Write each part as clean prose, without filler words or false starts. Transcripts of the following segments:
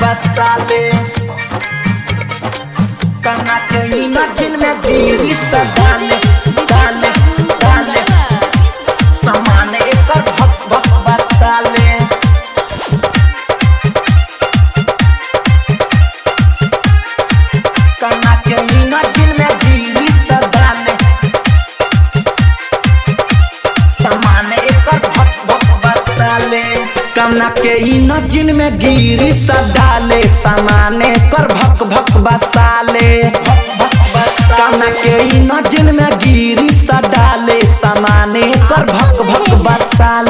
बसाले कौना के इंजिन में गिरिस डाले सामान एकर भक भक बसाले। कौना के इंजिन में गिरिस डाले सामान एकर भक भक बसाले। कौना के इंजिन में गिरिस डाले सामान एकर भक भक बसाले। कौना के इंजिन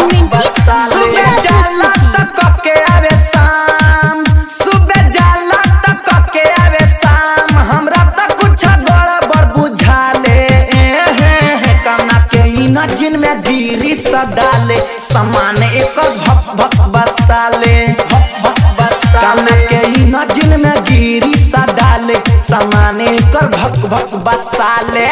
में गिरिस डाले सामान एकर भक भक बसाले। सुबह जाला त कके आवे शाम, सुबह जाला त कके आवे शाम, हमरा त कुछ गड़बड़ बुझाले। कौना के इंजिन में गिरिस डाले सामान एकर भक भक बसाले। कौना के इंजिन में गिरिस डाले सामान एकर भक भक बसाले।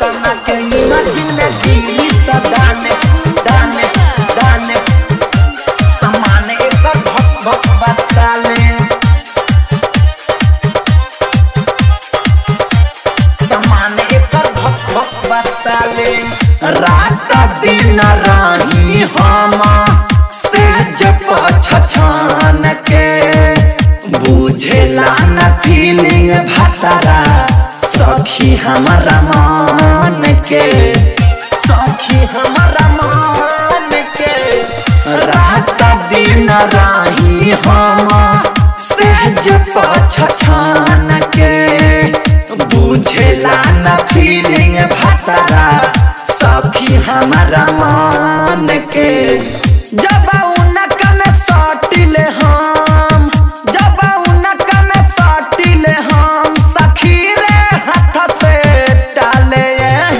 कौना के इंजिन में गिरिस डाले सामान एकर भक भक बसाले। सामान एकर भक भक बसाले। रात दिन राही हम से जब छछान के बुझेला न फीलिंग भतरा सखी हमारा मान के, सखी हमारा मान के। रात दिन राही हम से जब छछान के बुझेला न फीलिंग भतरा सखी हमारा मान के। जब उनक में सटिले हम, जब उनक में सटिले हम सखी रे हाथ से डाले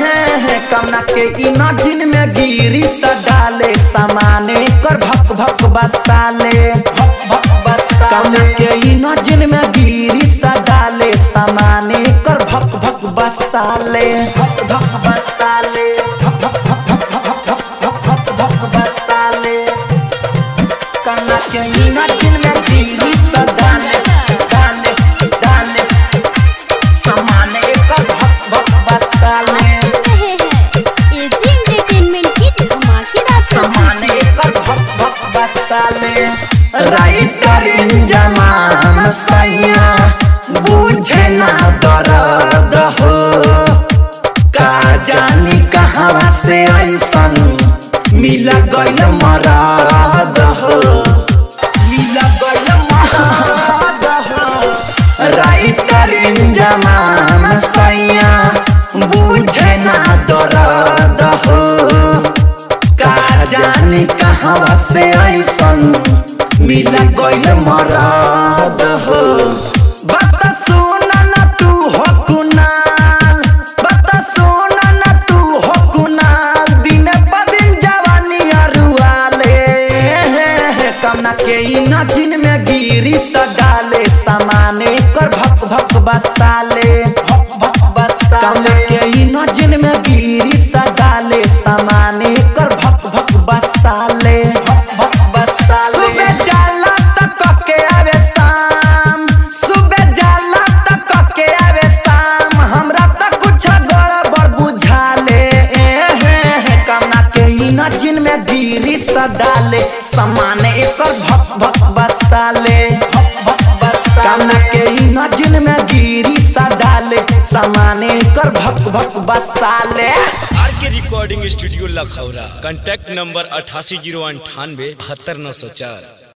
हैं। कौना के इंजिन में गिरिस डाले सामान एकर भक भक बसाले। कौना के इंजिन में गिरिस डाले सामान एकर भक भक बसाले। राइटर इंजमान सैया बुझे ना दर्द हो का जानी कहवा से ऐसन मिल गइल मराद हो, मिल गइल मराद हो। राइटर इंजमान सैया बुझे ना दर्द हो का जानी कहवा से ऐसन मिल गइल मराद हो। बात सुना ना तू हो कुनाल, बात सुना ना तू हो कुनाल दिन ब दिन जवानी अरुआले। कौना के इंजिन में गिरिस डाले सामान एकर भक भक बसाले। कौना के इंजिन में गिरिस डाले सामान एकर भक भक बसाले। गिरिस डाले सामान एकर भक भक बसाले। कौना के इंजिन में गिरिस डाले सामान एकर भक भक बसाले। R K recording studio Lakhaura, contact number 880198 72904।